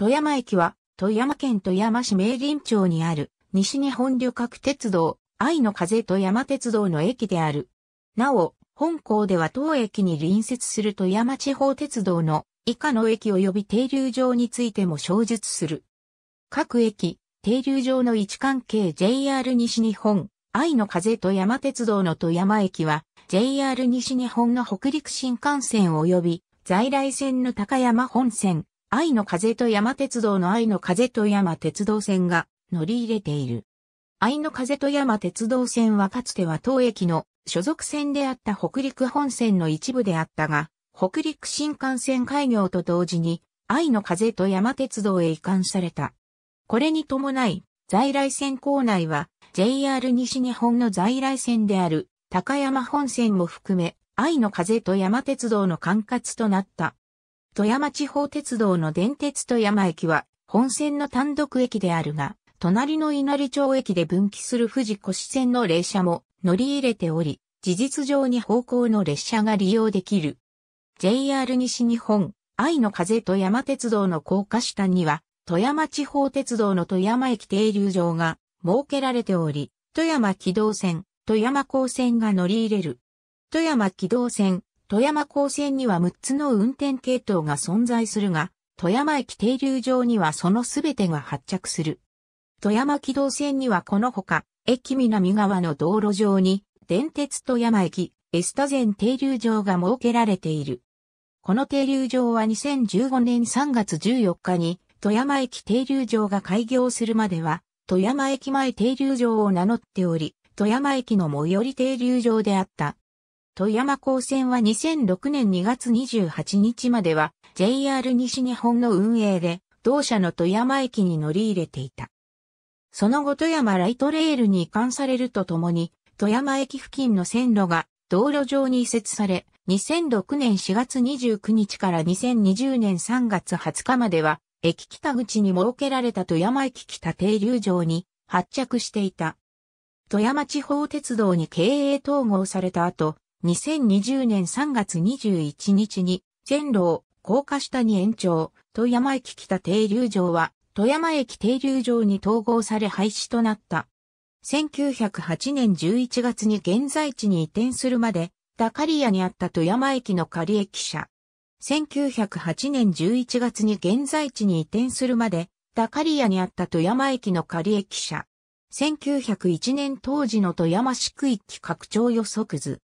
富山駅は、富山県富山市明林町にある、西日本旅客鉄道、愛の風富山鉄道の駅である。なお、本校では当駅に隣接する富山地方鉄道の以下の駅及び停留場についても詳述する。各駅、停留場の位置関係 JR 西日本、愛の風富山鉄道の富山駅は JR 西日本の北陸新幹線及び在来線の高山本線、愛の風富山鉄道の愛の風富山鉄道線が乗り入れている。愛の風富山鉄道線はかつては当駅の所属線であった北陸本線の一部であったが、北陸新幹線開業と同時に愛の風富山鉄道へ移管された。これに伴い、在来線構内は JR 西日本の在来線である高山本線も含め愛の風富山鉄道の管轄となった。富山地方鉄道の電鉄富山駅は本線の単独駅であるが、隣の稲荷町駅で分岐する富士越線の列車も乗り入れており、事実上に方向の列車が利用できる。JR 西日本、愛の風富山鉄道の高架下には、富山地方鉄道の富山駅停留場が設けられており、富山軌道線、富山港線が乗り入れる。富山軌道線、富山港線には6つの運転系統が存在するが、富山駅停留場にはそのすべてが発着する。富山軌道線にはこのほか、駅南側の道路上に、電鉄富山駅、エスタ前停留場が設けられている。この停留場は2015年3月14日に、富山駅停留場が開業するまでは、富山駅前停留場を名乗っており、富山駅の最寄り停留場であった。富山港線は2006年2月28日までは、JR 西日本の運営で、同社の富山駅に乗り入れていた。その後富山ライトレールに移管されるとともに、富山駅付近の線路が道路上に移設され、2006年4月29日から2020年3月20日までは、駅北口に設けられた富山駅北停留場に発着していた。富山地方鉄道に経営統合された後、2020年3月21日に線路を高架下に延長、富山駅北停留場は、富山駅停留場に統合され廃止となった。1908年11月に現在地に移転するまで、高利屋にあった富山駅の仮駅舎。1908年11月に現在地に移転するまで、高利屋にあった富山駅の仮駅舎。1901年当時の富山市区域拡張予測図。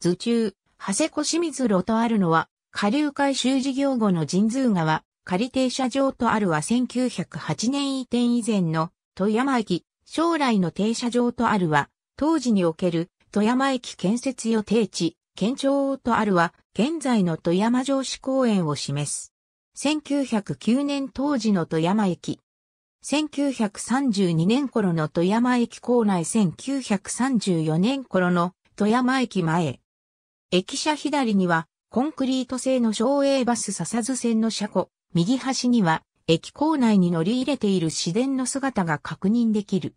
図中、長谷小清水路とあるのは、下流改修事業後の神通川。仮停車場とあるは1908年移転以前の富山駅、将来の停車場とあるは、当時における富山駅建設予定地、県庁とあるは、現在の富山城址公園を示す。1909年当時の富山駅。1932年頃の富山駅構内1934年頃の富山駅前。駅舎左には、コンクリート製の省営バス笹津線の車庫。右端には、駅構内に乗り入れている市電の姿が確認できる。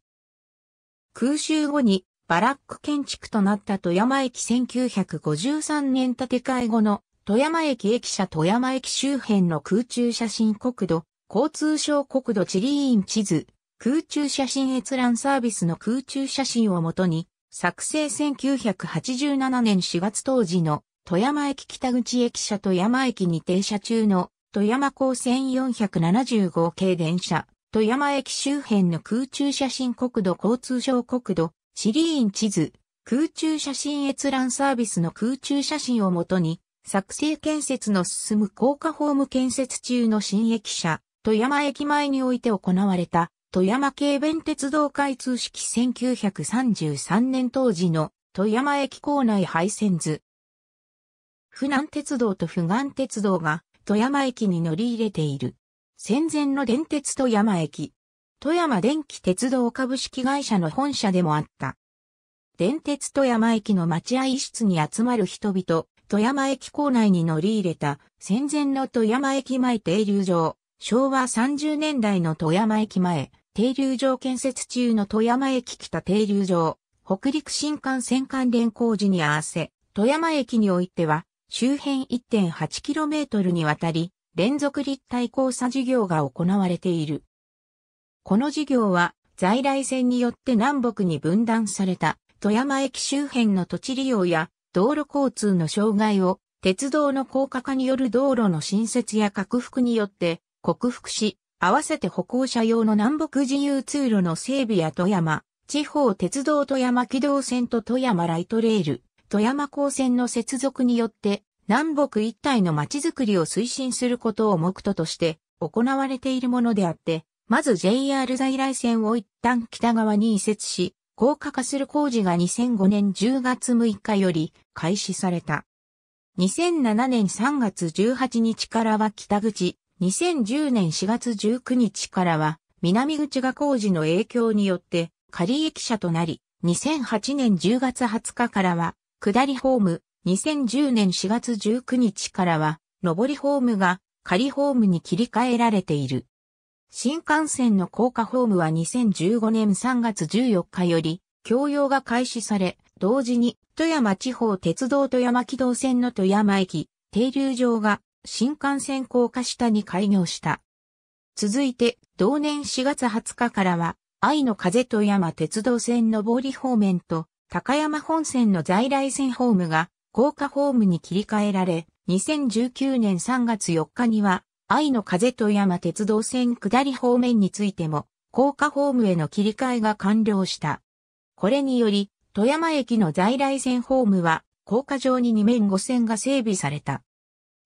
空襲後に、バラック建築となった富山駅1953年建て替え後の、富山駅駅舎富山駅周辺の空中写真国土、交通省国土地理院地図、空中写真閲覧サービスの空中写真をもとに、作成1987年4月当時の、富山駅北口駅舎富山駅に停車中の、富山港線475系電車、富山駅周辺の空中写真国土交通省国土、地理院地図、空中写真閲覧サービスの空中写真をもとに、作成建設の進む高架ホーム建設中の新駅舎、富山駅前において行われた、富山軽便鉄道開通式1933年当時の富山駅構内廃線図。富南鉄道と富岸鉄道が、富山駅に乗り入れている。戦前の電鉄富山駅。富山電気鉄道株式会社の本社でもあった。電鉄富山駅の待合室に集まる人々、富山駅構内に乗り入れた戦前の富山駅前停留場、昭和30年代の富山駅前、停留場建設中の富山駅北停留場、北陸新幹線関連工事に合わせ、富山駅においては、周辺 1.8km にわたり、連続立体交差事業が行われている。この事業は在来線によって南北に分断された富山駅周辺の土地利用や道路交通の障害を鉄道の高架化による道路の新設や拡幅によって克服し、合わせて歩行者用の南北自由通路の整備や富山地方鉄道富山軌道線と富山ライトレール、富山港線の接続によって南北一体の街づくりを推進することを目途として行われているものであって、まず JR 在来線を一旦北側に移設し、高架化する工事が2005年10月6日より開始された。2007年3月18日からは北口、2010年4月19日からは南口が工事の影響によって仮駅舎となり、2008年10月20日からは下りホーム、2010年4月19日からは上りホームが仮ホームに切り替えられている。新幹線の高架ホームは2015年3月14日より供用が開始され、同時に富山地方鉄道富山軌道線の富山駅停留場が新幹線高架下に開業した。続いて同年4月20日からは愛の風富山鉄道線上り方面と高山本線の在来線ホームが高架ホームに切り替えられ、2019年3月4日には愛の風富山鉄道線下り方面についても、高架ホームへの切り替えが完了した。これにより、富山駅の在来線ホームは、高架上に2面5線が整備された。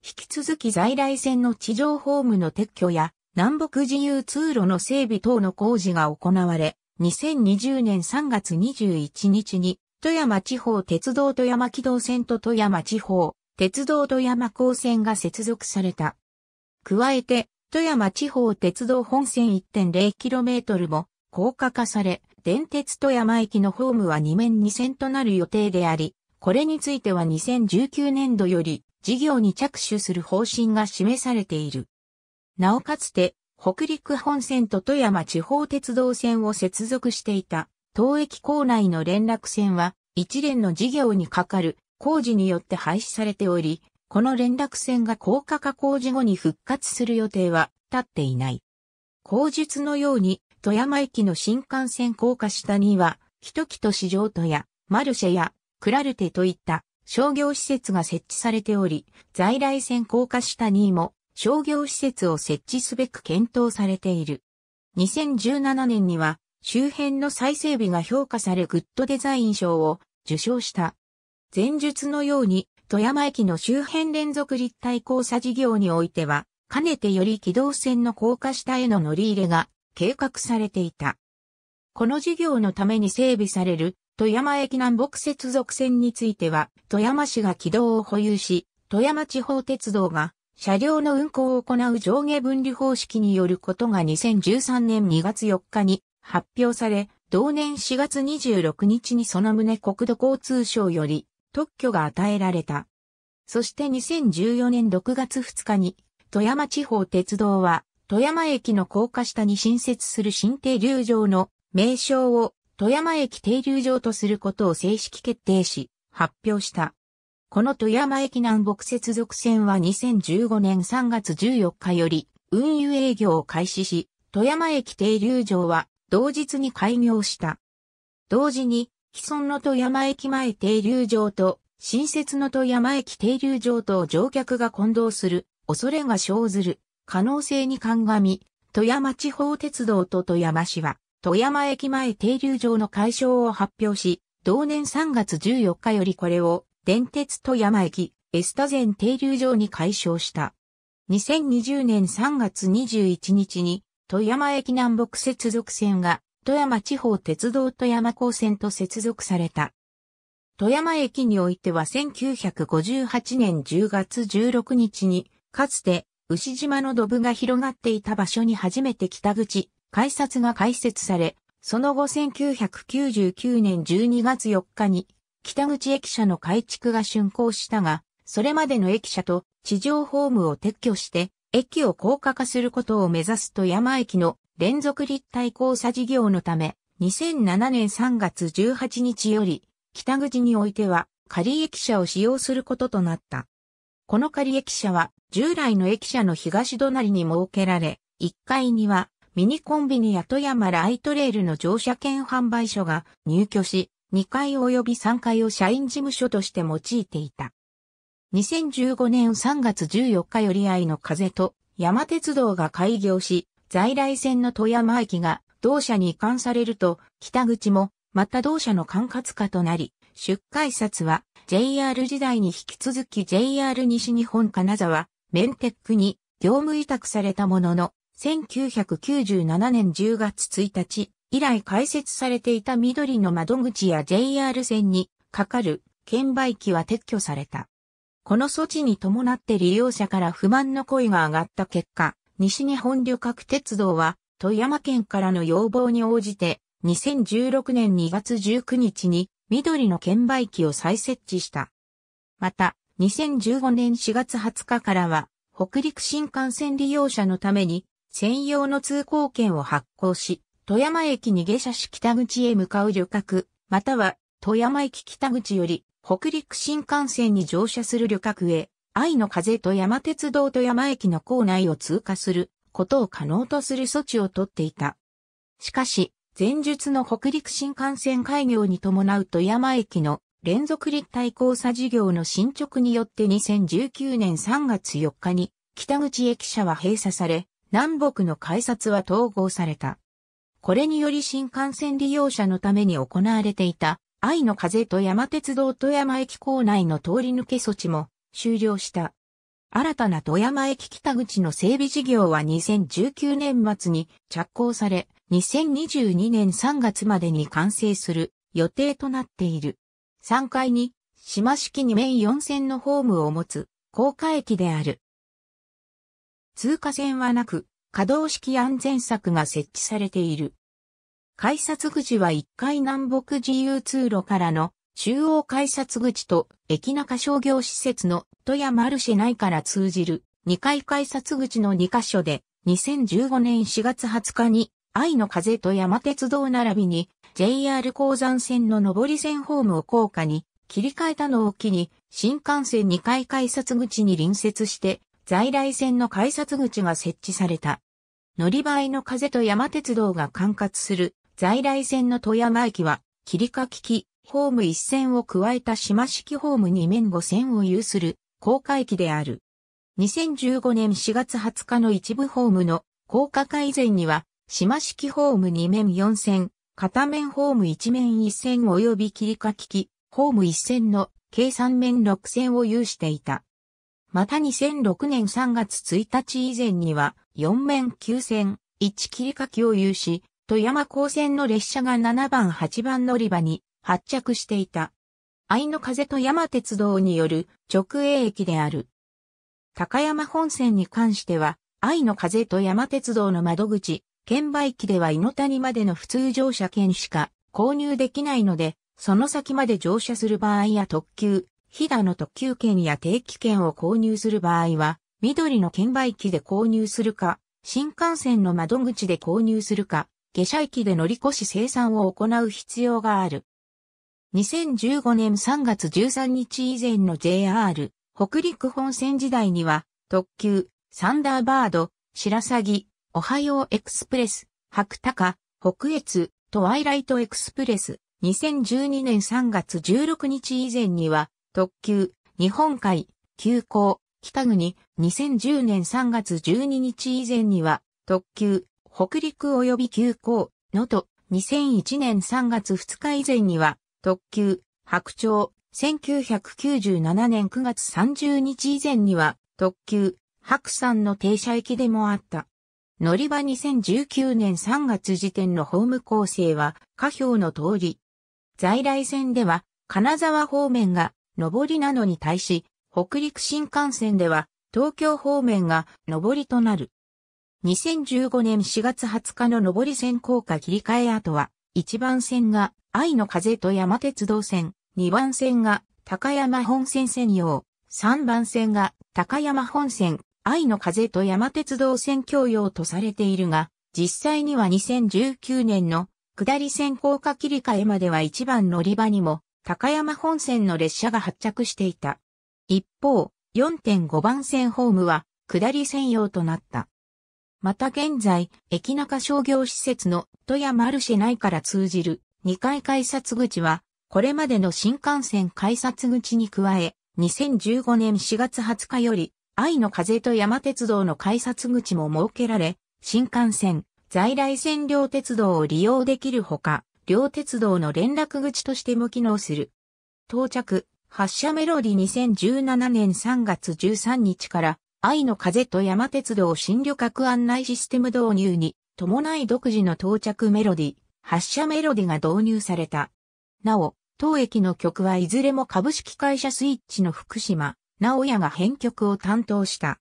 引き続き在来線の地上ホームの撤去や、南北自由通路の整備等の工事が行われ、2020年3月21日に、富山地方鉄道富山軌道線と富山地方鉄道富山港線が接続された。加えて、富山地方鉄道本線 1.0km も高架化され、電鉄富山駅のホームは2面2線となる予定であり、これについては2019年度より事業に着手する方針が示されている。なおかつて、北陸本線と富山地方鉄道線を接続していた、当駅構内の連絡線は、一連の事業にかかる工事によって廃止されており、この連絡線が高架化工事後に復活する予定は立っていない。後述のように、富山駅の新幹線高架下には、ひときとし譲渡や、マルシェや、クラルテといった商業施設が設置されており、在来線高架下にも商業施設を設置すべく検討されている。2017年には、周辺の再整備が評価されグッドデザイン賞を受賞した。前述のように、富山駅の周辺連続立体交差事業においては、かねてより軌道線の高架下への乗り入れが計画されていた。この事業のために整備される富山駅南北接続線については、富山市が軌道を保有し、富山地方鉄道が車両の運行を行う上下分離方式によることが2013年2月4日に発表され、同年4月26日にその旨国土交通省より、特許が与えられた。そして2014年6月2日に、富山地方鉄道は、富山駅の高架下に新設する新停留場の名称を富山駅停留場とすることを正式決定し、発表した。この富山駅南北接続線は2015年3月14日より運輸営業を開始し、富山駅停留場は同日に開業した。同時に、既存の富山駅前停留場と新設の富山駅停留場と乗客が混同する恐れが生ずる可能性に鑑み、富山地方鉄道と富山市は富山駅前停留場の解消を発表し、同年3月14日よりこれを電鉄富山駅エスタゼン停留場に解消した。2020年3月21日に富山駅南北接続線が富山地方鉄道富山港線と接続された。富山駅においては1958年10月16日に、かつて牛島の土部が広がっていた場所に初めて北口改札が開設され、その後1999年12月4日に北口駅舎の改築が竣工したが、それまでの駅舎と地上ホームを撤去して、駅を高架化することを目指す富山駅の連続立体交差事業のため、2007年3月18日より、北口においては、仮駅舎を使用することとなった。この仮駅舎は従来の駅舎の東隣に設けられ、1階にはミニコンビニや富山ライトレールの乗車券販売所が入居し、2階及び3階を社員事務所として用いていた。2015年3月14日より愛の風と山鉄道が開業し、在来線の富山駅が同社に移管されると、北口もまた同社の管轄下となり、出改札は JR 時代に引き続き JR 西日本金沢、メンテックに業務委託されたものの、1997年10月1日以来開設されていた緑の窓口や JR 線にかかる券売機は撤去された。この措置に伴って利用者から不満の声が上がった結果、西日本旅客鉄道は富山県からの要望に応じて2016年2月19日に緑の券売機を再設置した。また、2015年4月20日からは北陸新幹線利用者のために専用の通行券を発行し、富山駅に下車し北口へ向かう旅客、または富山駅北口より北陸新幹線に乗車する旅客へ、愛の風と山鉄道富山駅の構内を通過することを可能とする措置を取っていた。しかし、前述の北陸新幹線開業に伴う富山駅の連続立体交差事業の進捗によって2019年3月4日に北口駅舎は閉鎖され、南北の改札は統合された。これにより新幹線利用者のために行われていた愛の風と山鉄道富山駅構内の通り抜け措置も終了した。新たな富山駅北口の整備事業は2019年末に着工され、2022年3月までに完成する予定となっている。3階に島式2面4線のホームを持つ高架駅である。通過線はなく、可動式安全柵が設置されている。改札口は1階南北自由通路からの中央改札口と駅中商業施設の富山マルシェ内から通じる2階改札口の2カ所で2015年4月20日に愛の風と山鉄道並びに JR 鉱山線の上り線ホームを高架に切り替えたのを機に新幹線2階改札口に隣接して在来線の改札口が設置された。乗り場愛の風と山鉄道が管轄する在来線の富山駅は、切り欠きホーム1線を加えた島式ホーム2面5線を有する高架駅である。2015年4月20日の一部ホームの高架化以前には、島式ホーム2面4線、片面ホーム1面1線及び切り欠きホーム1線の計3面6線を有していた。また2006年3月1日以前には4面9線、1切り欠きを有し、富山港線の列車が7番8番乗り場に発着していた。愛の風と山鉄道による直営駅である。高山本線に関しては、愛の風と山鉄道の窓口、券売機では猪谷までの普通乗車券しか購入できないので、その先まで乗車する場合や特急、飛騨の特急券や定期券を購入する場合は、緑の券売機で購入するか、新幹線の窓口で購入するか、下車駅で乗り越し精算を行う必要がある。2015年3月13日以前の JR 北陸本線時代には、特急、サンダーバード、しらさぎ、おはようエクスプレス、はくたか、北越、トワイライトエクスプレス、2012年3月16日以前には、特急、日本海、急行、北国、2010年3月12日以前には、特急、北陸及び急行、能登、2001年3月2日以前には、特急、白鳥、1997年9月30日以前には、特急、白山の停車駅でもあった。乗り場2019年3月時点のホーム構成は、下表の通り。在来線では、金沢方面が、上りなのに対し、北陸新幹線では東京方面が上りとなる。2015年4月20日の上り線高架切り替え後は、1番線が愛の風と山鉄道線、2番線が高山本線専用、3番線が高山本線、愛の風と山鉄道線共用とされているが、実際には2019年の下り線高架切り替えまでは1番乗り場にも、高山本線の列車が発着していた。一方、4.5 番線ホームは下り専用となった。また現在、駅中商業施設の富山マルシェ内から通じる2階改札口は、これまでの新幹線改札口に加え、2015年4月20日より、愛の風と山鉄道の改札口も設けられ、新幹線、在来線両鉄道を利用できるほか、両鉄道の連絡口としても機能する。到着、発車メロディ2017年3月13日から、愛の風と山鉄道新旅客案内システム導入に伴い独自の到着メロディ、発車メロディが導入された。なお、当駅の曲はいずれも株式会社スイッチの福島直也が編曲を担当した。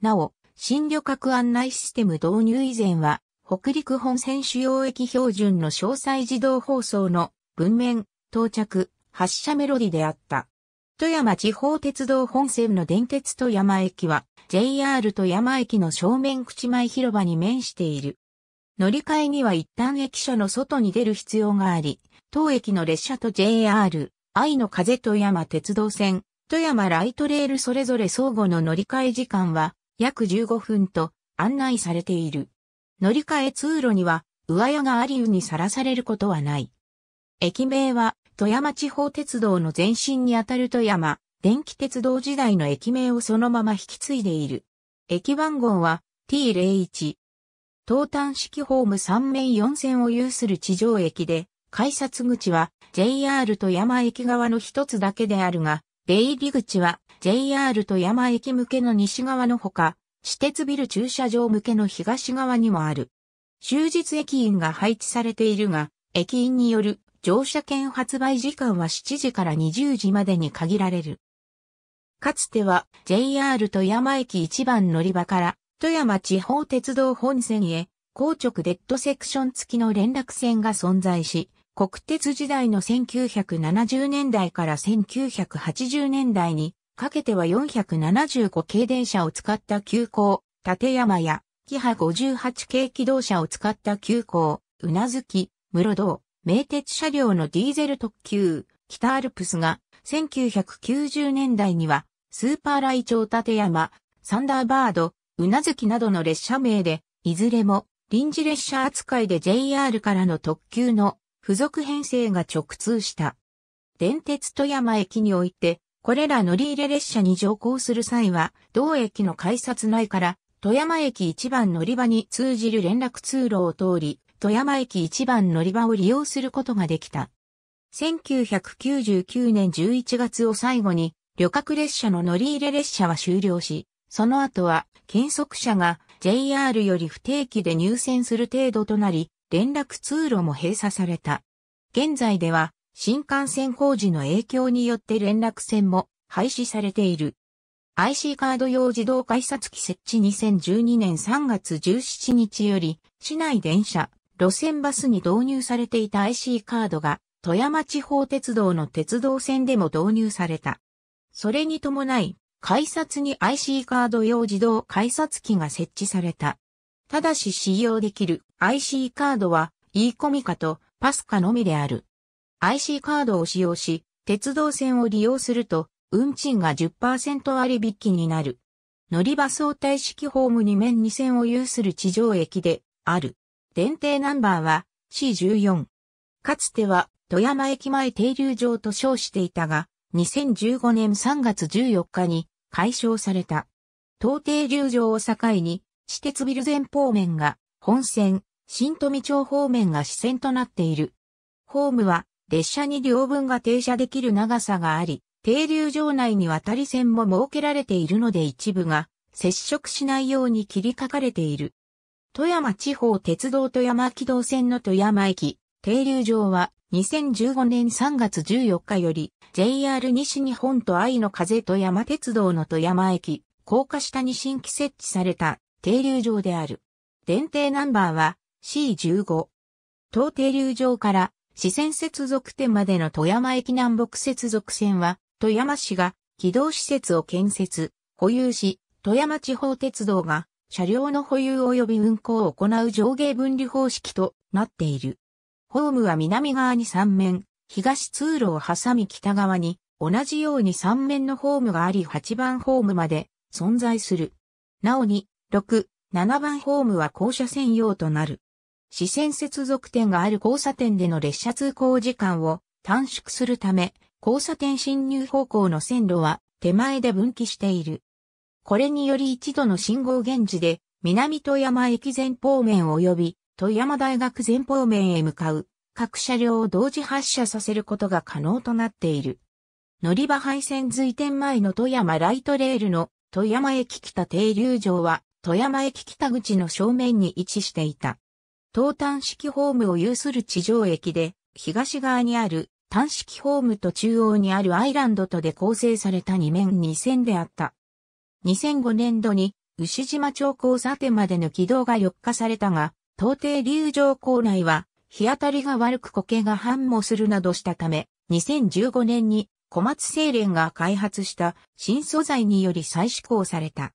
なお、新旅客案内システム導入以前は、北陸本線主要駅標準の詳細自動放送の文面、到着、発車メロディであった。富山地方鉄道本線の電鉄富山駅は JR 富山駅の正面口前広場に面している。乗り換えには一旦駅舎の外に出る必要があり、当駅の列車と JR、愛の風富山鉄道線、富山ライトレールそれぞれ相互の乗り換え時間は約15分と案内されている。乗り換え通路には上屋があり雨にさらされることはない。駅名は富山地方鉄道の前身にあたる富山電気鉄道時代の駅名をそのまま引き継いでいる。駅番号は T01。東端式ホーム3面4線を有する地上駅で、改札口は JR 富山駅側の一つだけであるが、出入り口は JR 富山駅向けの西側のほか、私鉄ビル駐車場向けの東側にもある。終日駅員が配置されているが、駅員による乗車券発売時間は7時から20時までに限られる。かつては JR 富山駅1番乗り場から富山地方鉄道本線へ硬直デッドセクション付きの連絡線が存在し、国鉄時代の1970年代から1980年代にかけては475系電車を使った急行、立山やキハ58系気動車を使った急行、宇奈月、室堂、名鉄車両のディーゼル特急、北アルプスが、1990年代には、スーパーライチョウ立山、サンダーバード、宇奈月などの列車名で、いずれも臨時列車扱いで JR からの特急の付属編成が直通した。電鉄富山駅において、これら乗り入れ列車に乗降する際は、同駅の改札内から、富山駅1番乗り場に通じる連絡通路を通り、富山駅1番乗り場を利用することができた。1999年11月を最後に、旅客列車の乗り入れ列車は終了し、その後は、検測車が JR より不定期で入線する程度となり、連絡通路も閉鎖された。現在では、新幹線工事の影響によって連絡線も廃止されている。IC カード用自動改札機設置2012年3月17日より、市内電車、路線バスに導入されていた IC カードが富山地方鉄道の鉄道線でも導入された。それに伴い、改札に IC カード用自動改札機が設置された。ただし使用できる IC カードは e コミカとパスカのみである。IC カードを使用し、鉄道線を利用すると、運賃が 10% 割引になる。乗り場相対式ホーム2面2線を有する地上駅である。電停ナンバーは C14。かつては富山駅前停留場と称していたが、2015年3月14日に解消された。当停留場を境に、私鉄ビル前方面が本線、新富町方面が支線となっている。ホームは列車に両分が停車できる長さがあり、停留場内に渡り線も設けられているので一部が接触しないように切り書かれている。富山地方鉄道富山軌道線の富山駅、停留場は2015年3月14日より JR 西日本と愛の風富山鉄道の富山駅、高架下に新規設置された停留場である。電停ナンバーは C15。当停留場から支線接続点までの富山駅南北接続線は富山市が軌道施設を建設、保有し、富山地方鉄道が車両の保有及び運行を行う上下分離方式となっている。ホームは南側に3面、東通路を挟み北側に同じように3面のホームがあり8番ホームまで存在する。なおに、6、7番ホームは降車専用となる。支線接続点がある交差点での列車通行時間を短縮するため、交差点進入方向の線路は手前で分岐している。これにより一度の信号現時で、南富山駅前方面及び富山大学前方面へ向かう各車両を同時発車させることが可能となっている。乗り場廃線随点前の富山ライトレールの富山駅北停留場は富山駅北口の正面に位置していた。東単式ホームを有する地上駅で東側にある単式ホームと中央にあるアイランドとで構成された2面2線であった。2005年度に牛島町交差点までの軌道が緑化されたが、東停留場構内は日当たりが悪く苔が繁茂するなどしたため、2015年に小松製錬が開発した新素材により再施行された。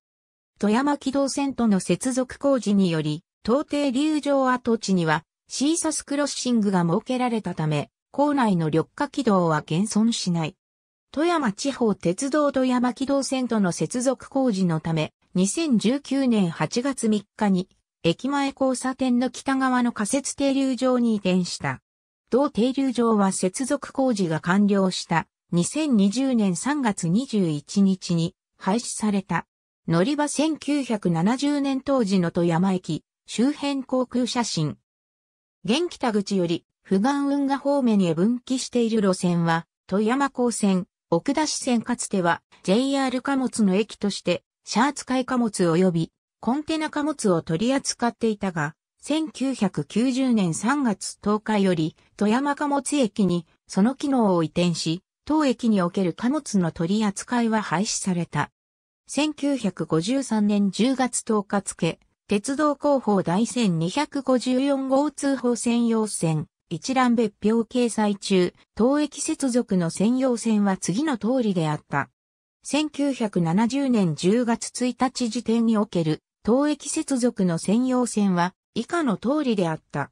富山軌道線との接続工事により、東停留場跡地にはシーサスクロッシングが設けられたため、構内の緑化軌道は現存しない。富山地方鉄道富山軌道線との接続工事のため、2019年8月3日に駅前交差点の北側の仮設停留場に移転した。同停留場は接続工事が完了した2020年3月21日に廃止された。乗り場1970年当時の富山駅。周辺航空写真。現北口より、富岩運河方面へ分岐している路線は、富山港線、奥田支線かつては、JR 貨物の駅として、シャー使い貨物及び、コンテナ貨物を取り扱っていたが、1990年3月10日より、富山貨物駅に、その機能を移転し、当駅における貨物の取り扱いは廃止された。1953年10月10日付、鉄道広報第1254号通報専用線、一覧別表掲載中、当駅接続の専用線は次の通りであった。1970年10月1日時点における、当駅接続の専用線は以下の通りであった。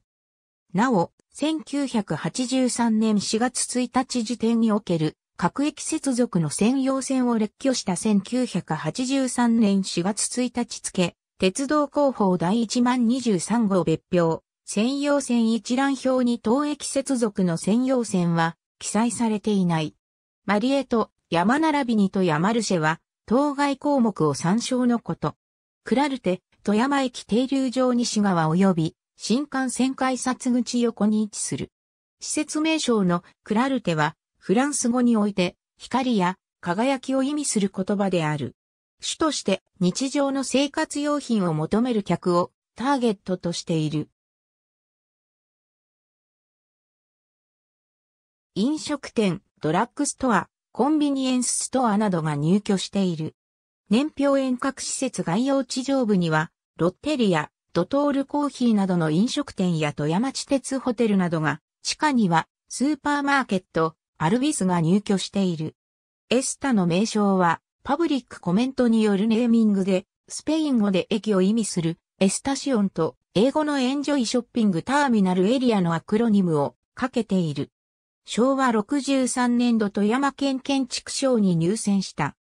なお、1983年4月1日時点における、各駅接続の専用線を列挙した1983年4月1日付、鉄道広報第1023号別表、専用線一覧表に当駅接続の専用線は記載されていない。マリエと山並びにとやマルシェは当該項目を参照のこと。クラルテ、富山駅停留場西側及び新幹線改札口横に位置する。施設名称のクラルテはフランス語において光や輝きを意味する言葉である。主として日常の生活用品を求める客をターゲットとしている。飲食店、ドラッグストア、コンビニエンスストアなどが入居している。年表遠隔施設概要地上部には、ロッテリア、ドトールコーヒーなどの飲食店や富山地鉄ホテルなどが、地下にはスーパーマーケット、アルビスが入居している。エスタの名称は、パブリックコメントによるネーミングで、スペイン語で駅を意味するエスタシオンと英語のエンジョイショッピングターミナルエリアのアクロニムをかけている。昭和63年度富山県建築賞に入選した。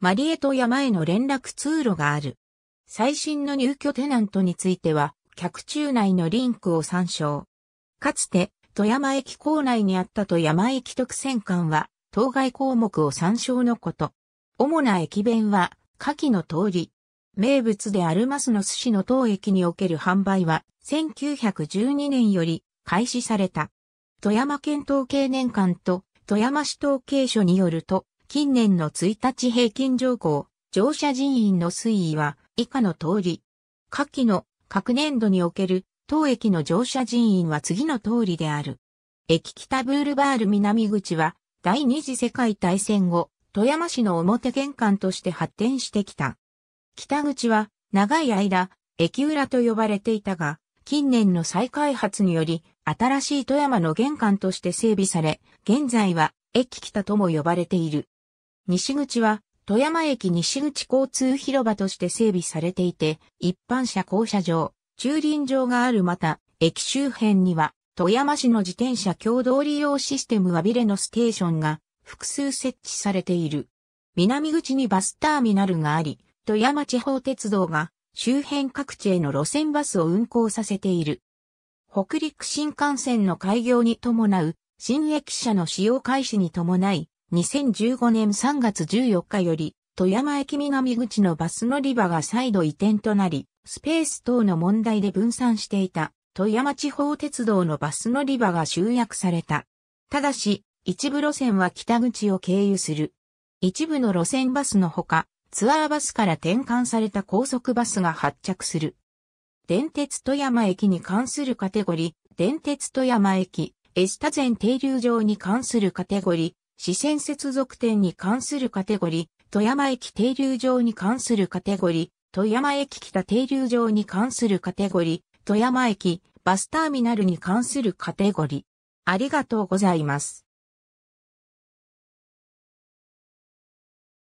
マリエと山への連絡通路がある。最新の入居テナントについては、客中内のリンクを参照。かつて富山駅構内にあった富山駅特選館は、当該項目を参照のこと。主な駅弁は、下記の通り。名物であるマスの寿司の当駅における販売は、1912年より開始された。富山県統計年間と富山市統計所によると、近年の1日平均乗降、乗車人員の推移は以下の通り。下記の各年度における当駅の乗車人員は次の通りである。駅北ブールバール南口は、第二次世界大戦後、富山市の表玄関として発展してきた。北口は、長い間、駅裏と呼ばれていたが、近年の再開発により、新しい富山の玄関として整備され、現在は、駅北とも呼ばれている。西口は、富山駅西口交通広場として整備されていて、一般車降車場、駐輪場があるまた、駅周辺には、富山市の自転車共同利用システムわびれのステーションが複数設置されている。南口にバスターミナルがあり、富山地方鉄道が周辺各地への路線バスを運行させている。北陸新幹線の開業に伴う新駅舎の使用開始に伴い、2015年3月14日より、富山駅南口のバス乗り場が再度移転となり、スペース等の問題で分散していた富山地方鉄道のバス乗り場が集約された。ただし、一部路線は北口を経由する。一部の路線バスのほか、ツアーバスから転換された高速バスが発着する。電鉄富山駅に関するカテゴリー、電鉄富山駅、江下前停留場に関するカテゴリー、支線接続点に関するカテゴリー、富山駅停留場に関するカテゴリー、富山駅北停留場に関するカテゴリー、富山駅バスターミナルに関するカテゴリー。ありがとうございます。